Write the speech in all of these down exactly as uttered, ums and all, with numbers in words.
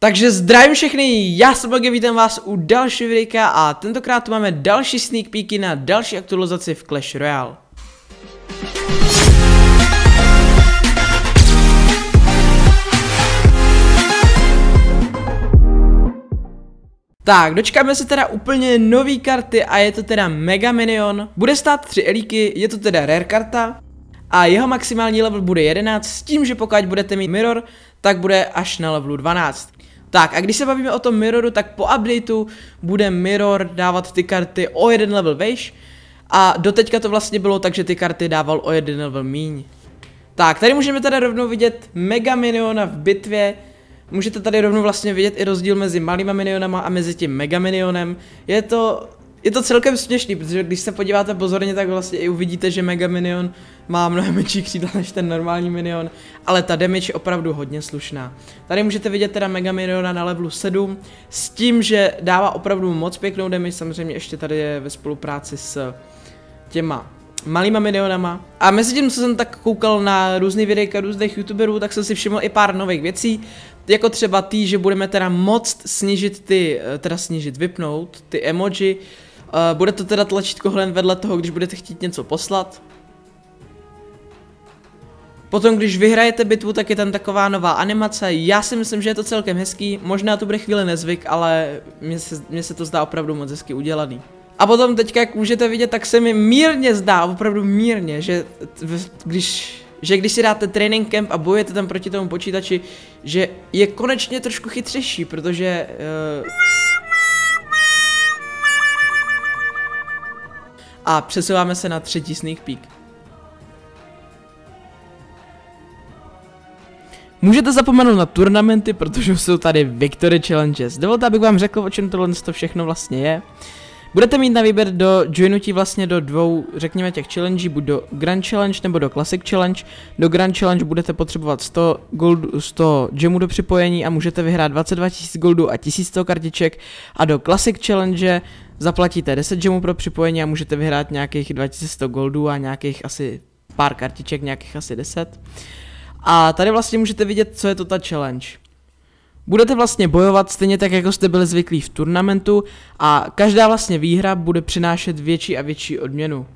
Takže zdravím všechny, já jsem Mega, vítám vás u dalšího videa a tentokrát tu máme další sneak peeky na další aktualizaci v Clash Royale. Tak, dočkáme se teda úplně nový karty a je to teda Mega Minion. Bude stát tři elíky, je to teda rare karta. A jeho maximální level bude jedenáct, s tím, že pokud budete mít Mirror, tak bude až na levelu dvanáct. Tak a když se bavíme o tom Mirroru, tak po updateu bude Mirror dávat ty karty o jeden level vejš. A doteďka to vlastně bylo tak, že ty karty dával o jeden level míň. Tak, tady můžeme teda rovnou vidět Mega Miniona v bitvě. Můžete tady rovnou vlastně vidět i rozdíl mezi malýma minionama a mezi tím Mega Minionem. Je to... Je to celkem směšný, protože když se podíváte pozorně, tak vlastně i uvidíte, že Mega Minion má mnohem menší křídla než ten normální Minion, ale ta damage je opravdu hodně slušná. Tady můžete vidět teda Mega Miniona na levelu sedm, s tím, že dává opravdu moc pěknou damage, samozřejmě ještě tady je ve spolupráci s těma malýma minionama. A mezi tím, co jsem tak koukal na různý videjka různých youtuberů, tak jsem si všiml i pár nových věcí. Jako třeba tý, že budeme teda moc snížit ty, teda snížit, vypnout ty emoji. Uh, bude to teda tlačítko hned vedle toho, když budete chtít něco poslat. Potom, když vyhrajete bitvu, tak je tam taková nová animace. Já si myslím, že je to celkem hezký. Možná to bude chvíli nezvyk, ale mně se, mně se to zdá opravdu moc hezky udělaný. A potom teďka, jak můžete vidět, tak se mi mírně zdá, opravdu mírně, že když... Že když si dáte training camp a bojujete tam proti tomu počítači, že je konečně trošku chytřejší, protože... Uh... A přesouváme se na třetí sneak peek. Můžete zapomenout na turnamenty, protože jsou tady Victory Challenges. Dovolte, abych vám řekl, o čem tohle to všechno vlastně je. Budete mít na výběr do joinutí vlastně do dvou, řekněme, těch challenge, buď do Grand Challenge nebo do Classic Challenge. Do Grand Challenge budete potřebovat sto goldu, sto gemů do připojení a můžete vyhrát dvacet dva tisíc goldů a tisíc sto kartiček. A do Classic Challenge zaplatíte deset gemů pro připojení a můžete vyhrát nějakých dva tisíce sto goldů a nějakých asi pár kartiček, nějakých asi deset. A tady vlastně můžete vidět, co je to ta challenge. Budete vlastně bojovat stejně tak, jako jste byli zvyklí v turnamentu a každá vlastně výhra bude přinášet větší a větší odměnu. Uh,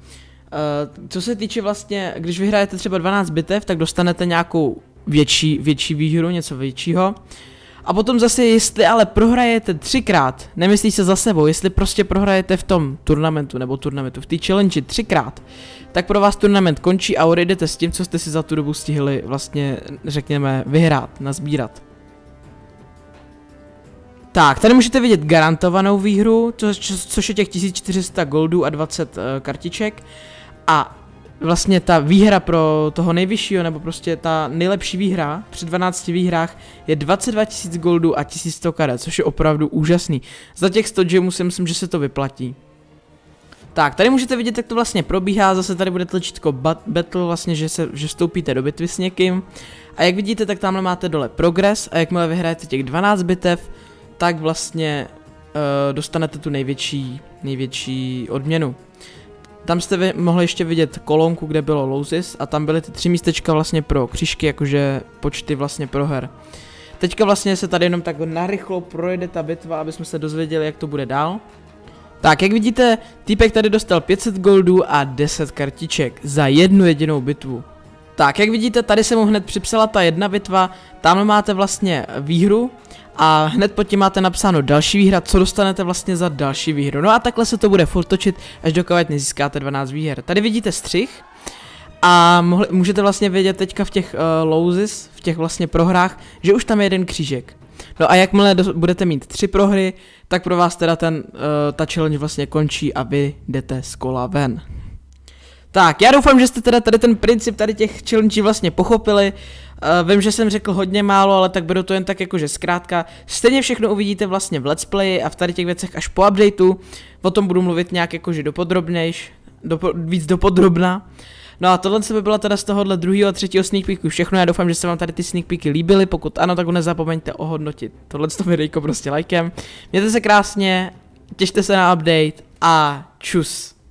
co se týče vlastně, když vyhrajete třeba dvanáct bitev, tak dostanete nějakou větší, větší výhru, něco většího. A potom zase, jestli ale prohrajete třikrát, nemyslí se za sebou, jestli prostě prohrajete v tom turnamentu nebo turnamentu, v té challenge třikrát, tak pro vás turnament končí a odejdete s tím, co jste si za tu dobu stihli vlastně, řekněme, vyhrát, nazbírat. Tak, tady můžete vidět garantovanou výhru, co, co, což je těch tisíc čtyři sta goldů a dvacet uh, kartiček. A vlastně ta výhra pro toho nejvyššího, nebo prostě ta nejlepší výhra při dvanácti výhrách je dvacet dva tisíc goldů a tisíc sto karet, což je opravdu úžasný. Za těch sto gemů si myslím, že se to vyplatí. Tak, tady můžete vidět, jak to vlastně probíhá, zase tady bude tlačítko battle, vlastně, že, se, že vstoupíte do bitvy s někým. A jak vidíte, tak tamhle máte dole progress a jakmile vyhrajete těch dvanáct bitev, tak vlastně uh, dostanete tu největší, největší odměnu. Tam jste vy, mohli ještě vidět kolonku, kde bylo loses a tam byly ty tři místečka vlastně pro křížky, jakože počty vlastně pro her. Teďka vlastně se tady jenom tak narychlo projede ta bitva, aby jsme se dozvěděli, jak to bude dál. Tak, jak vidíte, týpek tady dostal pět set goldů a deset kartiček za jednu jedinou bitvu. Tak, jak vidíte, tady se mu hned připsala ta jedna bitva, tam máte vlastně výhru. A hned pod tím máte napsáno další výhra, co dostanete vlastně za další výhru. No a takhle se to bude furt točit, až dokud nezískáte dvanáct výher. Tady vidíte střih a mohli, můžete vlastně vidět teďka v těch uh, loses, v těch vlastně prohrách, že už tam je jeden křížek. No a jakmile do, budete mít tři prohry, tak pro vás teda ten, uh, ta challenge vlastně končí a vy jdete z kola ven. Tak, já doufám, že jste teda tady ten princip tady těch challenge vlastně pochopili. Uh, vím, že jsem řekl hodně málo, ale tak beru to jen tak jakože zkrátka. Stejně všechno uvidíte vlastně v let's playi a v tady těch věcech až po updateu. O tom budu mluvit nějak jakože dopodrobnějš, dopo, víc dopodrobna. No a tohle by byla teda z tohohle druhého a třetího sneak peeku všechno. Já doufám, že se vám tady ty sneak peeky líbily, pokud ano, tak ho nezapomeňte ohodnotit. Tohle videjko prostě lajkem. Mějte se krásně, těšte se na update a čus.